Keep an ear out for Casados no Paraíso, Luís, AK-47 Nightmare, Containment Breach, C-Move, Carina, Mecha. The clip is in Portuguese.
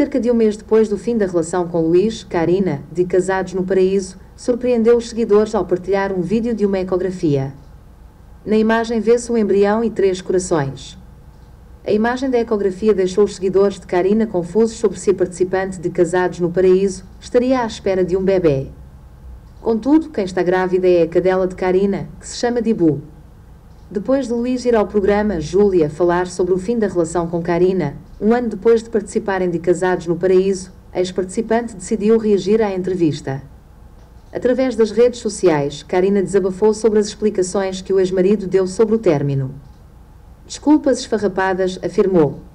Cerca de um mês depois do fim da relação com Luís, Carina, de Casados no Paraíso, surpreendeu os seguidores ao partilhar um vídeo de uma ecografia. Na imagem vê-se um embrião e 3 corações. A imagem da ecografia deixou os seguidores de Carina confusos sobre se a participante de Casados no Paraíso estaria à espera de um bebê. Contudo, quem está grávida é a cadela de Carina, que se chama Dibu. Depois de Luís ir ao programa Júlia falar sobre o fim da relação com Carina, um ano depois de participarem de Casados no Paraíso, a ex-participante decidiu reagir à entrevista. Através das redes sociais, Carina desabafou sobre as explicações que o ex-marido deu sobre o término. Desculpas esfarrapadas, afirmou.